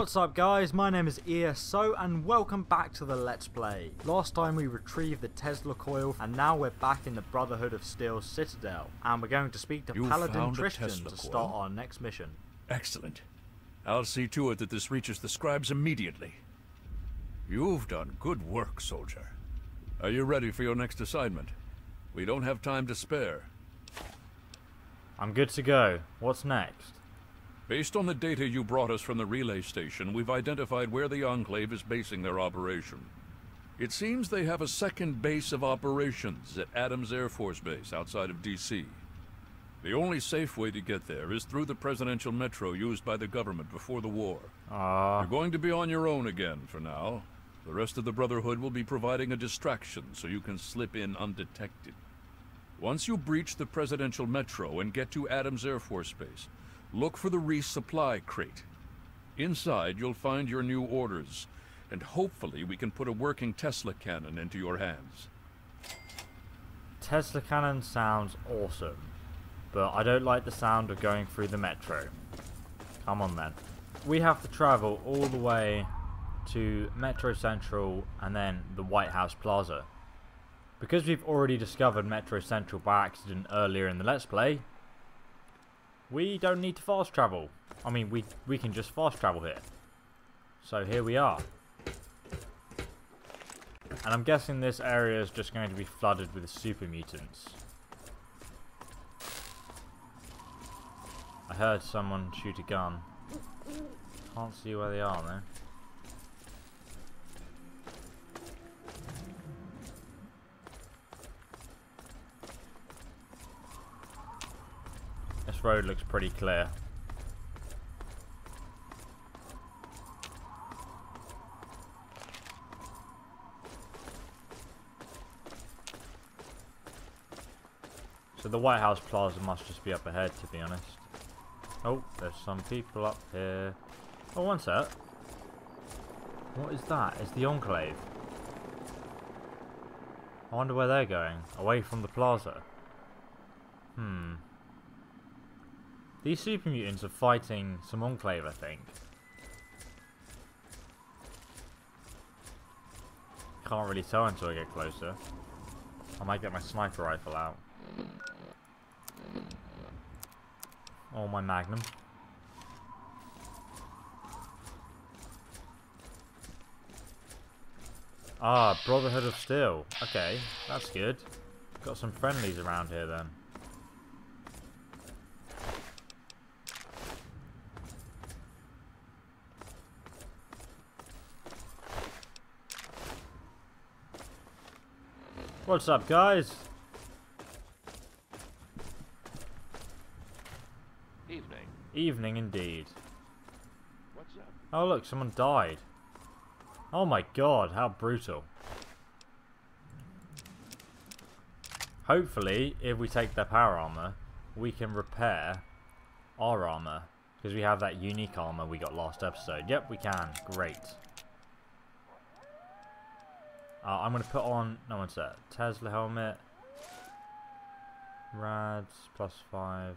What's up guys, my name is ESO and welcome back to the Let's Play. Last time we retrieved the Tesla coil and now we're back in the Brotherhood of Steel Citadel. And we're going to speak to Paladin Tristan to start our next mission. Excellent. I'll see to it that this reaches the scribes immediately. You've done good work, soldier. Are you ready for your next assignment? We don't have time to spare. I'm good to go. What's next? Based on the data you brought us from the relay station, we've identified where the Enclave is basing their operation. It seems they have a second base of operations at Adams Air Force Base outside of DC. The only safe way to get there is through the presidential metro used by the government before the war. You're going to be on your own again for now. The rest of the Brotherhood will be providing a distraction so you can slip in undetected. Once you breach the presidential metro and get to Adams Air Force Base, look for the resupply crate. Inside, you'll find your new orders, and hopefully we can put a working Tesla cannon into your hands. Tesla cannon sounds awesome, but I don't like the sound of going through the metro. Come on then. We have to travel all the way to Metro Central and then the White House Plaza. Because we've already discovered Metro Central by accident earlier in the Let's Play, we don't need to fast travel. I mean, we can just fast travel here. So here we are. And I'm guessing this area is just going to be flooded with super mutants. I heard someone shoot a gun. Can't see where they are though. This road looks pretty clear. So the White House Plaza must just be up ahead, to be honest. Oh, there's some people up here. Oh, one sec. What is that? It's the Enclave. I wonder where they're going. Away from the plaza. Hmm. These super mutants are fighting some Enclave, I think. Can't really tell until I get closer. I might get my sniper rifle out. Or my magnum. Ah, Brotherhood of Steel. Okay, that's good. Got some friendlies around here then. What's up, guys? Evening. Evening indeed. What's up? Oh look, someone died. Oh my god, how brutal. Hopefully, if we take their power armor, we can repair our armor. Because we have that unique armor we got last episode. Yep, we can. Great. I'm going to put on, no one's there, Tesla helmet, rads, +5,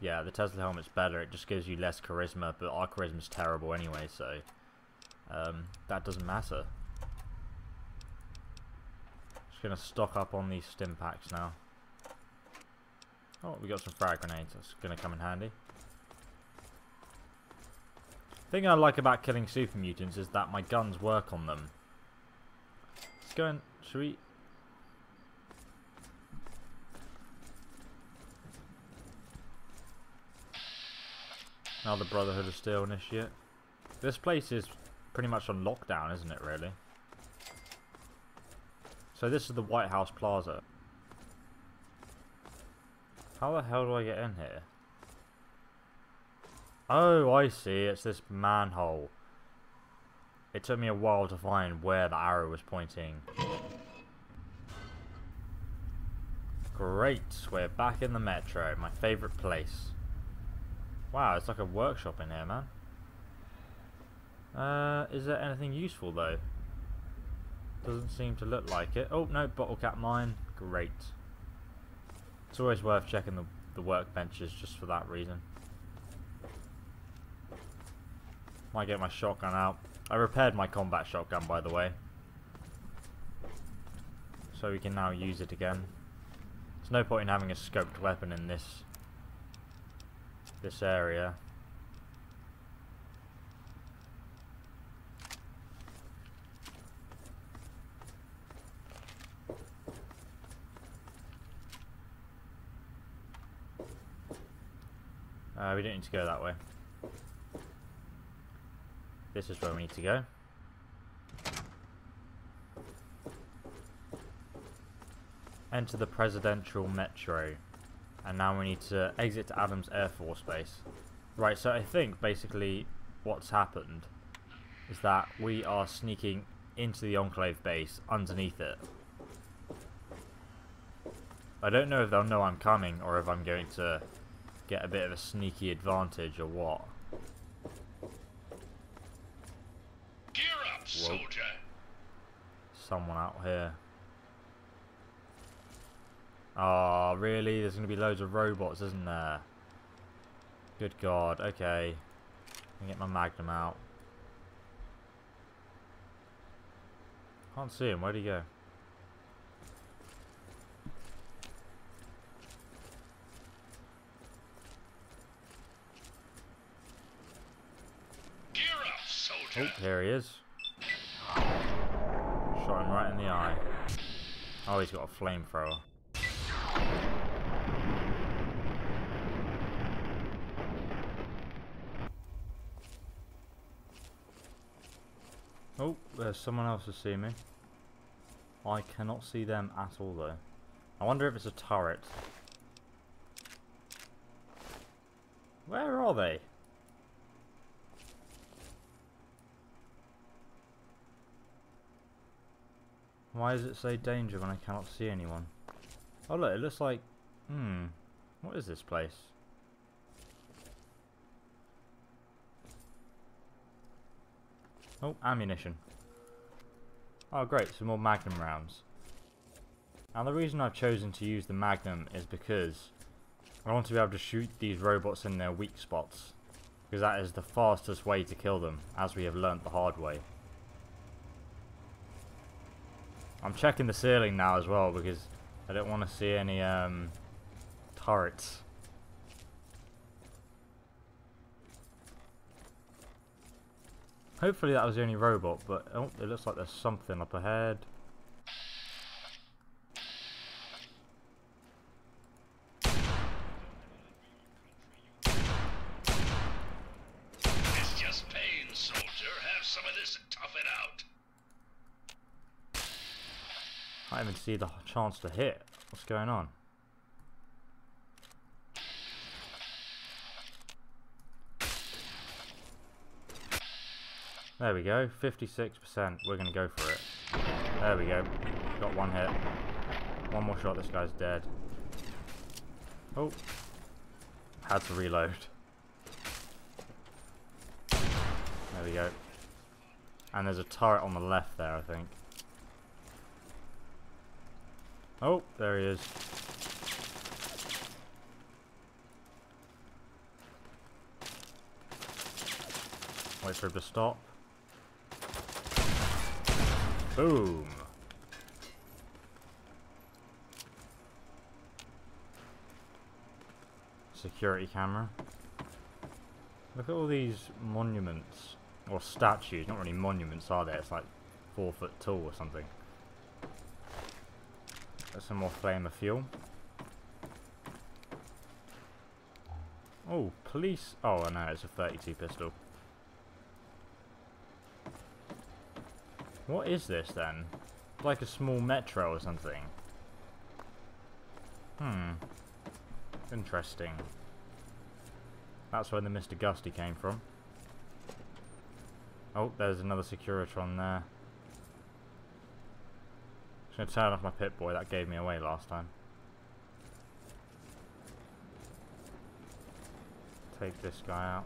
yeah, the Tesla helmet's better, it just gives you less charisma, but our charisma's terrible anyway, so that doesn't matter. Just going to stock up on these stim packs now. Oh, we got some frag grenades, that's going to come in handy. The thing I like about killing super mutants is that my guns work on them. Going, should we? Now the Brotherhood of Steel initiate. This place is pretty much on lockdown, isn't it, really? So this is the White House Plaza. How the hell do I get in here? Oh, I see. It's this manhole. It took me a while to find where the arrow was pointing. Great, we're back in the metro, my favourite place. Wow, it's like a workshop in here, man. Is there anything useful though? Doesn't seem to look like it. Oh no, bottle cap mine. Great. It's always worth checking the workbenches just for that reason. Might get my shotgun out. I repaired my combat shotgun, by the way, so we can now use it again. There's no point in having a scoped weapon in this area. We don't need to go that way. This is where we need to go. Enter the presidential metro. And now we need to exit to Adams Air Force Base. Right, so I think basically what's happened is that we are sneaking into the Enclave base underneath it. I don't know if they'll know I'm coming or if I'm going to get a bit of a sneaky advantage or what. Gear up, whoa, soldier. Someone out here. Oh, really? There's going to be loads of robots, isn't there? Good God. Okay. Let me get my Magnum out. Can't see him. Where'd he go? Gear up, soldier. Oh, there he is. Shot him right in the eye. Oh, he's got a flamethrower. Oh, there's someone else to see me. I cannot see them at all, though. I wonder if it's a turret. Where are they? Why does it say danger when I cannot see anyone? Oh look, it looks like... What is this place? Oh, ammunition. Oh great, some more Magnum rounds. And the reason I've chosen to use the Magnum is because I want to be able to shoot these robots in their weak spots. Because that is the fastest way to kill them, as we have learnt the hard way. I'm checking the ceiling now as well, because I don't want to see any turrets. Hopefully that was the only robot, but oh, it looks like there's something up ahead. It's just pain, soldier. Have some of this and tough it out. I can't even see the chance to hit. What's going on? There we go, 56%. We're going to go for it. There we go. Got one hit. One more shot, this guy's dead. Oh. Had to reload. There we go. And there's a turret on the left there, I think. Oh, there he is. Wait for him to stop. Boom! Security camera. Look at all these monuments. Or statues, not really monuments are there, it's like 4 foot tall or something. Get some more flame of fuel. Oh, police. Oh, no, it's a 32 pistol. What is this then? Like a small metro or something. Interesting. That's where the Mr. Gusty came from. Oh, there's another Securitron there. I'm going to turn off my Pip-Boy, that gave me away last time. Take this guy out.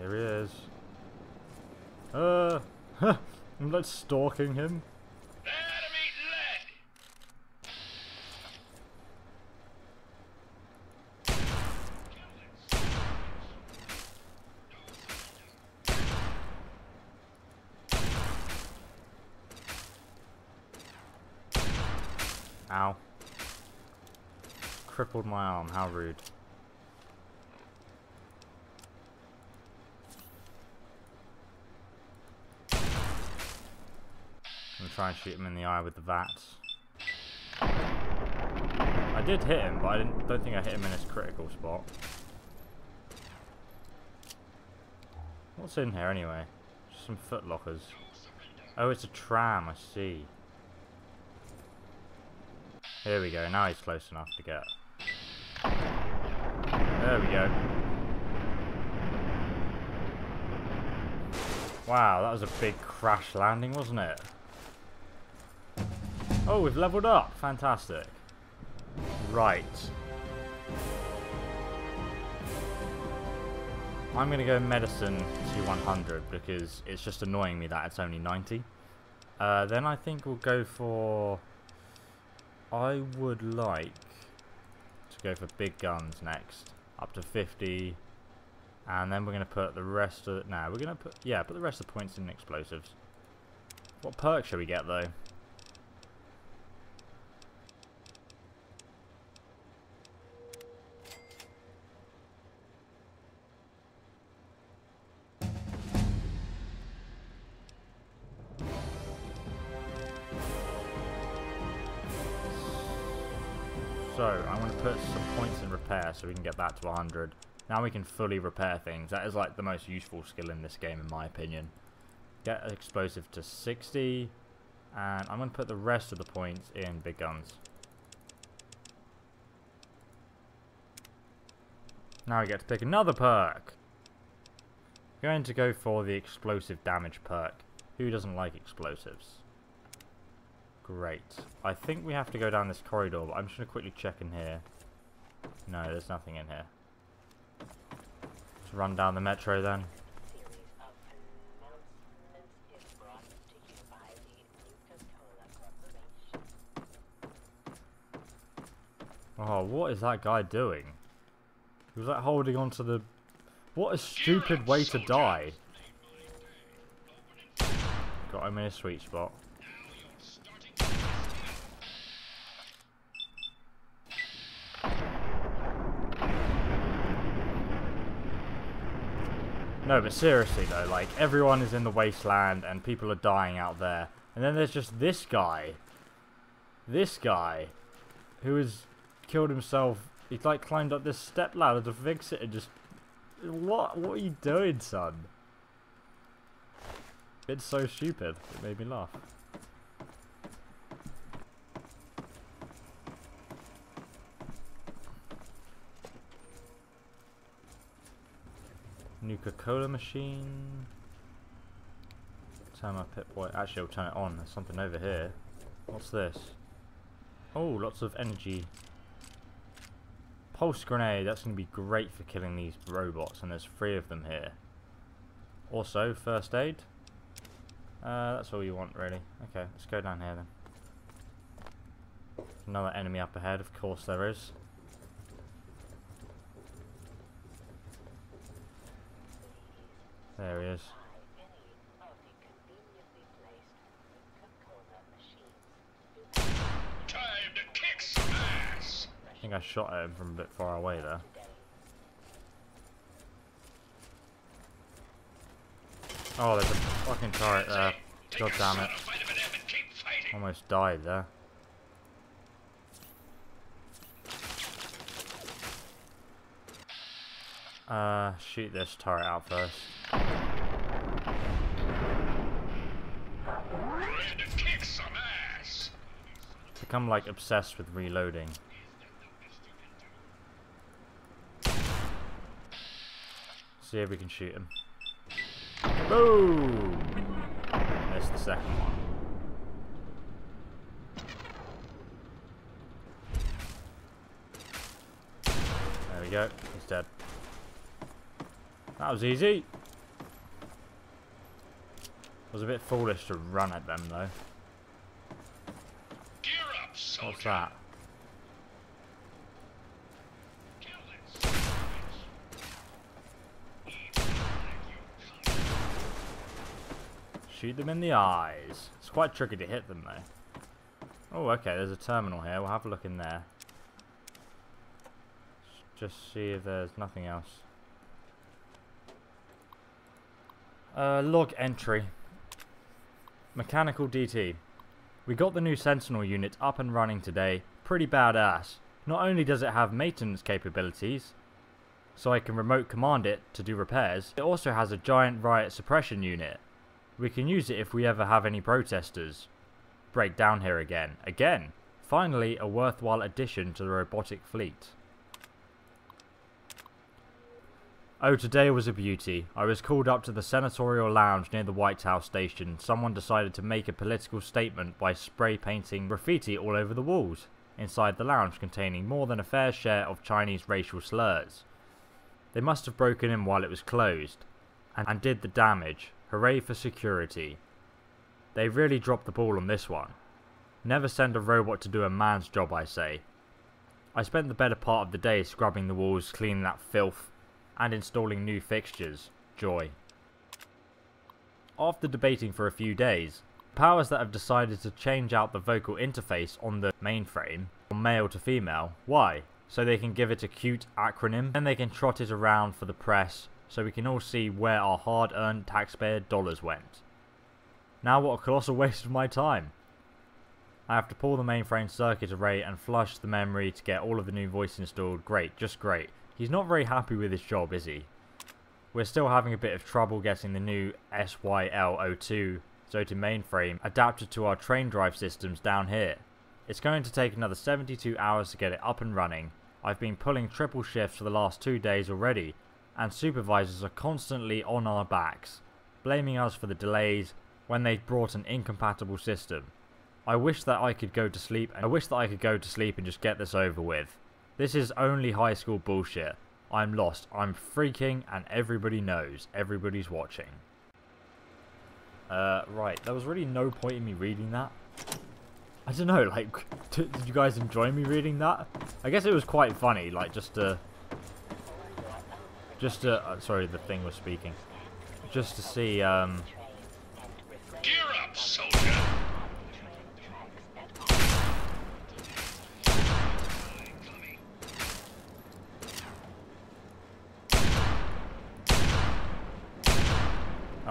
Here he is. I'm like stalking him. Ow. Crippled my arm, how rude. I'm gonna try and shoot him in the eye with the VAT. I did hit him, but I don't think I hit him in his critical spot. What's in here anyway? Just some footlockers. Oh, it's a tram, I see. Here we go, now he's close enough to get. There we go. Wow, that was a big crash landing, wasn't it? Oh, we've leveled up, fantastic. Right. I'm going to go medicine to 100 because it's just annoying me that it's only 90. Then I think we'll go for... I would like to go for big guns next, up to 50. And then we're going to put the rest of it. Now we're going to put, yeah, put the rest of the points in explosives. What perk shall we get though? So, I'm going to put some points in repair so we can get that to 100. Now we can fully repair things. That is like the most useful skill in this game in my opinion. Get an explosive to 60. And I'm going to put the rest of the points in big guns. Now we get to pick another perk. I'm going to go for the explosive damage perk. Who doesn't like explosives? Great. I think we have to go down this corridor, but I'm just going to quickly check in here. No, there's nothing in here. Let's run down the metro then. Oh, what is that guy doing? He was like holding on to the... What a stupid way to die. Got him in a sweet spot. No, but seriously though, like, everyone is in the wasteland and people are dying out there. And then there's just this guy. This guy. Who has killed himself. He's like climbed up this step ladder to fix it and just... What are you doing, son? It's so stupid. It made me laugh. Nuka-Cola machine. Turn my Pip-Boy. Actually, I'll turn it on. There's something over here. What's this? Oh, lots of energy. Pulse grenade. That's going to be great for killing these robots. And there's 3 of them here. Also, first aid. That's all you want, really. Okay, let's go down here then. Another enemy up ahead. Of course there is. There he is. Time to kick some ass. I think I shot at him from a bit far away there. Oh, there's a fucking turret there. God damn it. Almost died there. Shoot this turret out first. Become like obsessed with reloading. See if we can shoot him. Boom! That's the second one. There we go. He's dead. That was easy. I was a bit foolish to run at them though. What's that? Shoot them in the eyes. It's quite tricky to hit them though. Oh, okay, there's a terminal here. We'll have a look in there. Just see if there's nothing else. Log entry. Mechanical DT. We got the new Sentinel unit up and running today. Pretty badass. Not only does it have maintenance capabilities, so I can remote command it to do repairs, it also has a giant riot suppression unit. We can use it if we ever have any protesters break down here again. Finally, a worthwhile addition to the robotic fleet. Oh, today was a beauty. I was called up to the senatorial lounge near the White House station. Someone decided to make a political statement by spray painting graffiti all over the walls inside the lounge, containing more than a fair share of Chinese racial slurs. They must have broken in while it was closed and did the damage. Hooray for security. They really dropped the ball on this one. Never send a robot to do a man's job, I say. I spent the better part of the day scrubbing the walls, cleaning that filth, and installing new fixtures. Joy. After debating for a few days, powers that have decided to change out the vocal interface on the mainframe from male to female. Why? So they can give it a cute acronym, and they can trot it around for the press, so we can all see where our hard-earned taxpayer dollars went. Now what a colossal waste of my time. I have to pull the mainframe circuit array and flush the memory to get all of the new voice installed. Great, just great. He's not very happy with his job, is he? We're still having a bit of trouble getting the new SYL02 mainframe adapted to our train drive systems down here. It's going to take another 72 hours to get it up and running. I've been pulling triple shifts for the last 2 days already, and supervisors are constantly on our backs, blaming us for the delays when they've brought an incompatible system. I wish that I could go to sleep. And just get this over with. This is only high school bullshit. I'm lost. I'm freaking, and everybody knows. Everybody's watching. Right. There was really no point in me reading that. I don't know, like, did you guys enjoy me reading that? I guess it was quite funny, like, sorry, the thing was speaking. Just to see, Gear up, soldier!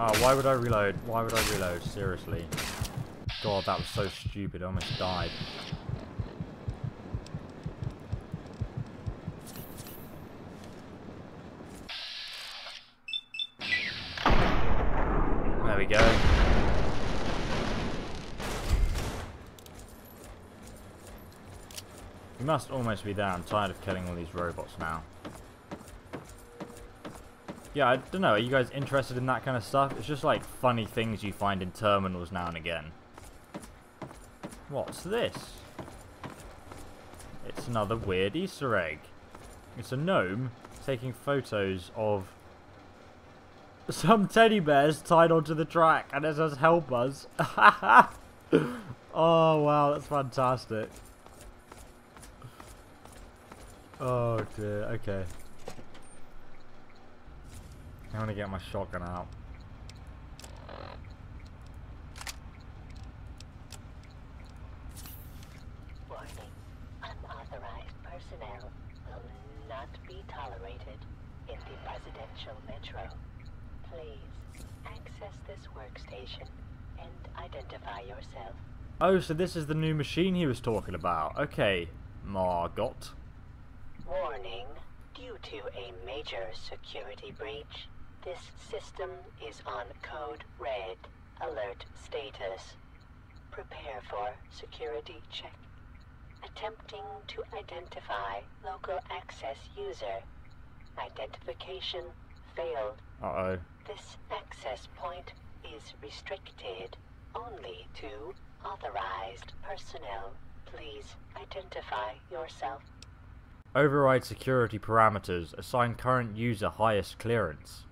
Oh, why would I reload? Why would I reload? Seriously. God, that was so stupid. I almost died. There we go. You must almost be there. I'm tired of killing all these robots now. Yeah, I don't know, are you guys interested in that kind of stuff? It's just like funny things you find in terminals now and again. What's this? It's another weird Easter egg. It's a gnome taking photos of some teddy bears tied onto the track, and it says help us. Oh wow, that's fantastic. Oh dear, okay. I'm gonna get my shotgun out. Warning. Unauthorized personnel will not be tolerated in the presidential metro. Please access this workstation and identify yourself. Oh, so this is the new machine he was talking about. Okay, Margot. Warning. Due to a major security breach, this system is on code red alert status. Prepare for security check. Attempting to identify local access user. Identification failed. Uh-oh. This access point is restricted only to authorized personnel. Please identify yourself. Override security parameters. Assign current user highest clearance.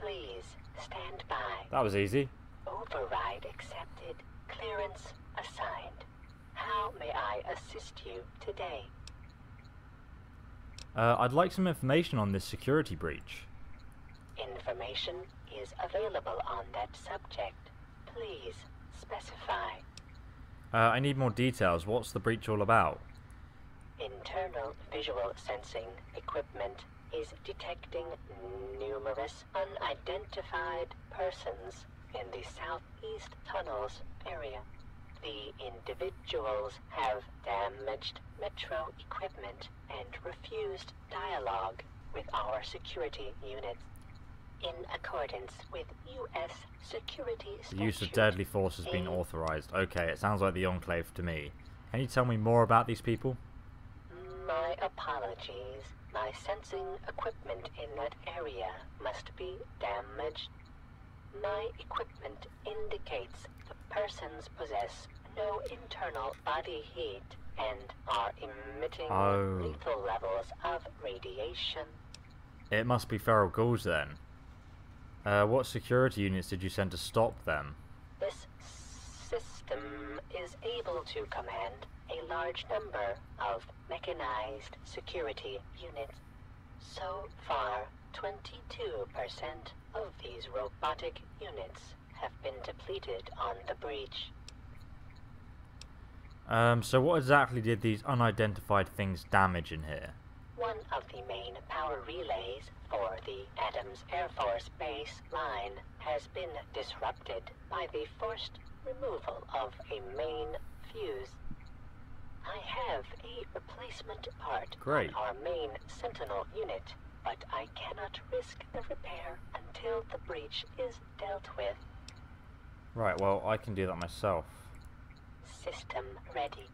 Please stand by. That was easy. Override accepted. Clearance assigned. How may I assist you today? I'd like some information on this security breach. Information is available on that subject. Please specify. I need more details. What's the breach all about? Internal visual sensing equipment is detecting numerous unidentified persons in the southeast tunnels area. The individuals have damaged metro equipment and refused dialogue with our security units. In accordance with U.S. security statute, the use of deadly force has been authorized. Okay, it sounds like the Enclave to me. Can you tell me more about these people? My apologies. My sensing equipment in that area must be damaged. My equipment indicates the persons possess no internal body heat and are emitting lethal levels of radiation. It must be feral ghouls then. What security units did you send to stop them? This system is able to command a large number of mechanized security units. So far, 22% of these robotic units have been depleted on the breach. So what exactly did these unidentified things damage in here? One of the main power relays for the Adams Air Force Base line has been disrupted by the forced removal of a main fuse. I have a replacement part on our main Sentinel unit, but I cannot risk the repair until the breach is dealt with. Right, well, I can do that myself. System ready.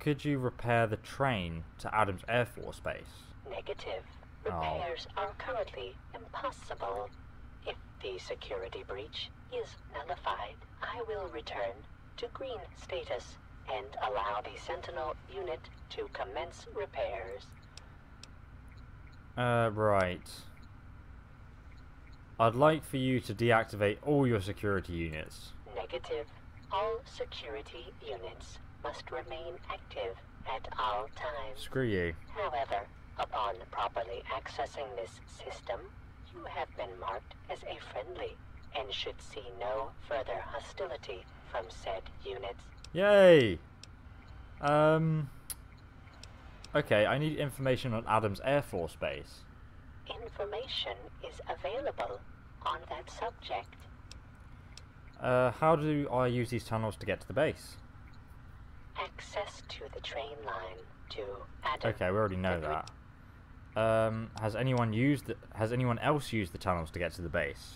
Could you repair the train to Adams Air Force Base? Negative. Repairs are currently impossible. If the security breach is nullified, I will return to green status and allow the Sentinel unit to commence repairs. Right. I'd like for you to deactivate all your security units. Negative. All security units must remain active at all times. Screw you. However, upon properly accessing this system, you have been marked as a friendly and should see no further hostility from said units. Yay! Okay, I need information on Adams Air Force Base. Information is available on that subject. How do I use these tunnels to get to the base? Access to the train line to Adams. Okay, we already know that. Has anyone else used the tunnels to get to the base?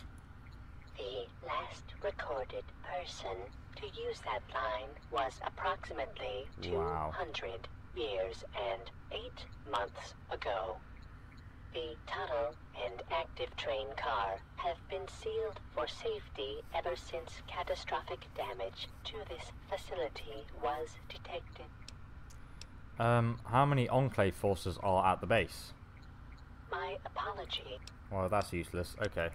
The last recorded person to use that line was approximately 200 years and 8 months ago. The tunnel and active train car have been sealed for safety ever since catastrophic damage to this facility was detected. How many Enclave forces are at the base? My apology. Well, that's useless. Okay.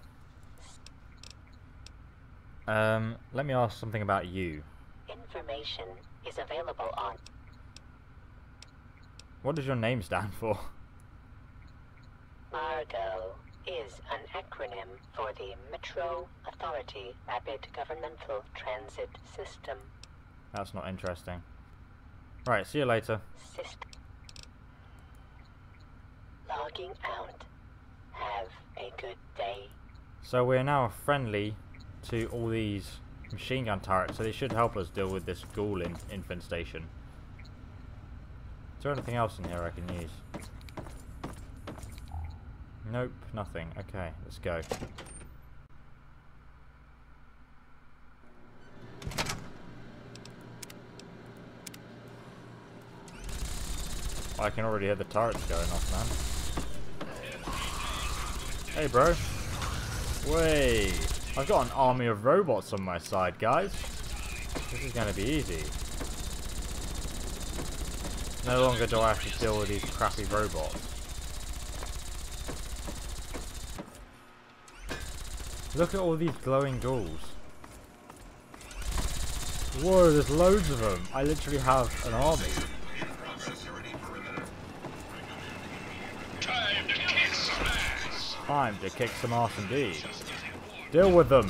Let me ask something about you. Information is available on... What does your name stand for? MARGOT is an acronym for the Metro Authority Rapid Governmental Transit System. That's not interesting. Right, see you later. Logging out. Have a good day. So we're now friendly to all these machine gun turrets, so they should help us deal with this ghoul infestation. Is there anything else in here I can use? Nope, nothing. Okay, let's go. I can already hear the turrets going off, man. Hey, bro. Way. I've got an army of robots on my side, guys. This is gonna be easy. No longer do I have to deal with these crappy robots. Look at all these glowing ghouls. Whoa, there's loads of them. I literally have an army. Time to kick some ass indeed. Deal with them.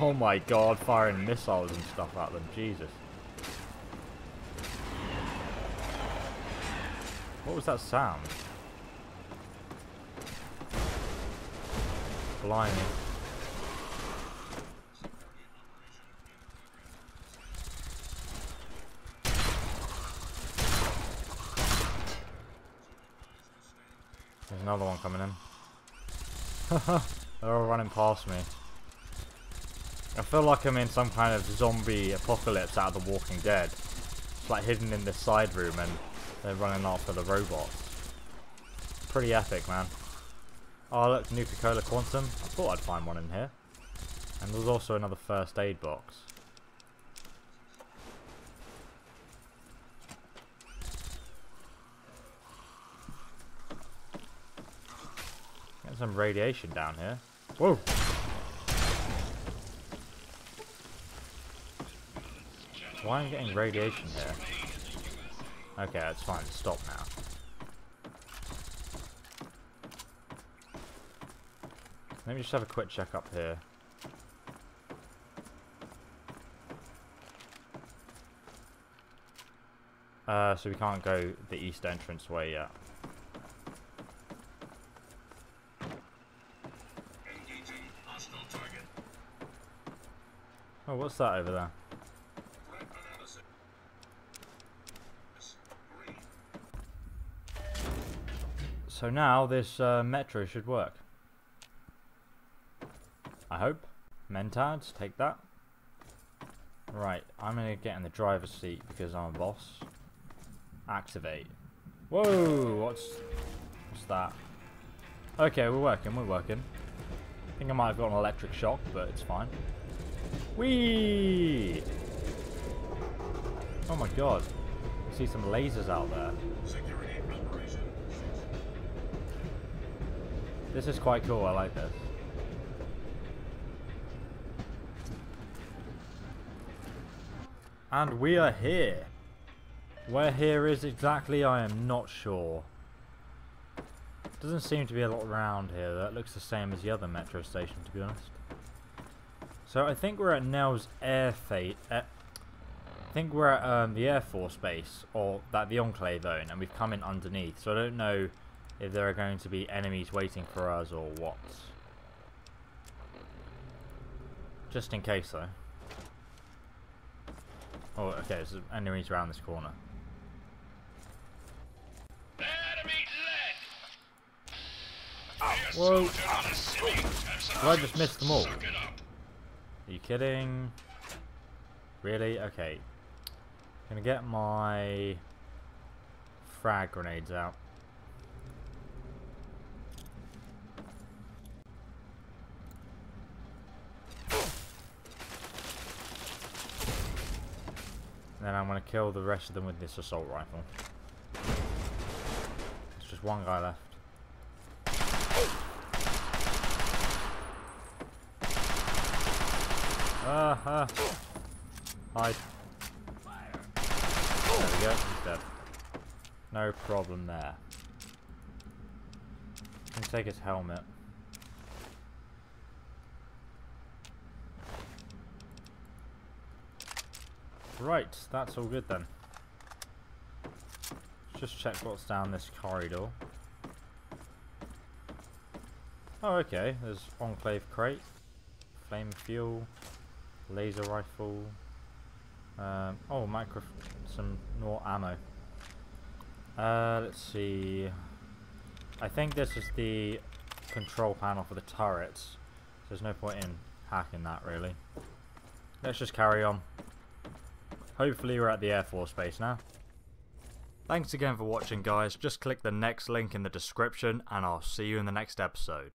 Oh my god, firing missiles and stuff at them, Jesus. What was that sound? Blimey. There's another one coming in. They're all running past me. I feel like I'm in some kind of zombie apocalypse out of The Walking Dead. It's like hidden in this side room and they're running after the robots. Pretty epic, man. Oh look, Nuka-Cola Quantum. I thought I'd find one in here. And there's also another first aid box. Get some radiation down here. Whoa! Why am I getting radiation here? Okay, that's fine. Stop now. Let me just have a quick check up here. So we can't go the east entrance way yet. Engaging hostile target. Oh, what's that over there? So now this metro should work. I hope. Mentards, take that. Right, I'm going to get in the driver's seat because I'm a boss. Activate. Whoa, what's that? Okay, we're working. I think I might have got an electric shock, but it's fine. Whee! Oh my god. I see some lasers out there. This is quite cool, I like this. And we are here. Where here is exactly, I am not sure. Doesn't seem to be a lot around here. That looks the same as the other metro station, to be honest. So I think we're at Nell's the Air Force Base, or that the Enclave own, and we've come in underneath, so I don't know if there are going to be enemies waiting for us or what. Just in case though. Oh, okay, there's enemies around this corner. Whoa! Well, I just missed them all. Are you kidding? Really? Okay. I'm gonna get my frag grenades out. Then I'm going to kill the rest of them with this assault rifle. There's just one guy left. Hide. There we go, he's dead. No problem there. Can take his helmet. Right, that's all good then. Let's just check what's down this corridor. Oh, okay, there's Enclave crate, flame fuel, laser rifle, oh, some more ammo. Let's see. I think this is the control panel for the turrets, so there's no point in hacking that really. Let's just carry on. Hopefully we're at the Air Force Base now. Thanks again for watching, guys. Just click the next link in the description and I'll see you in the next episode.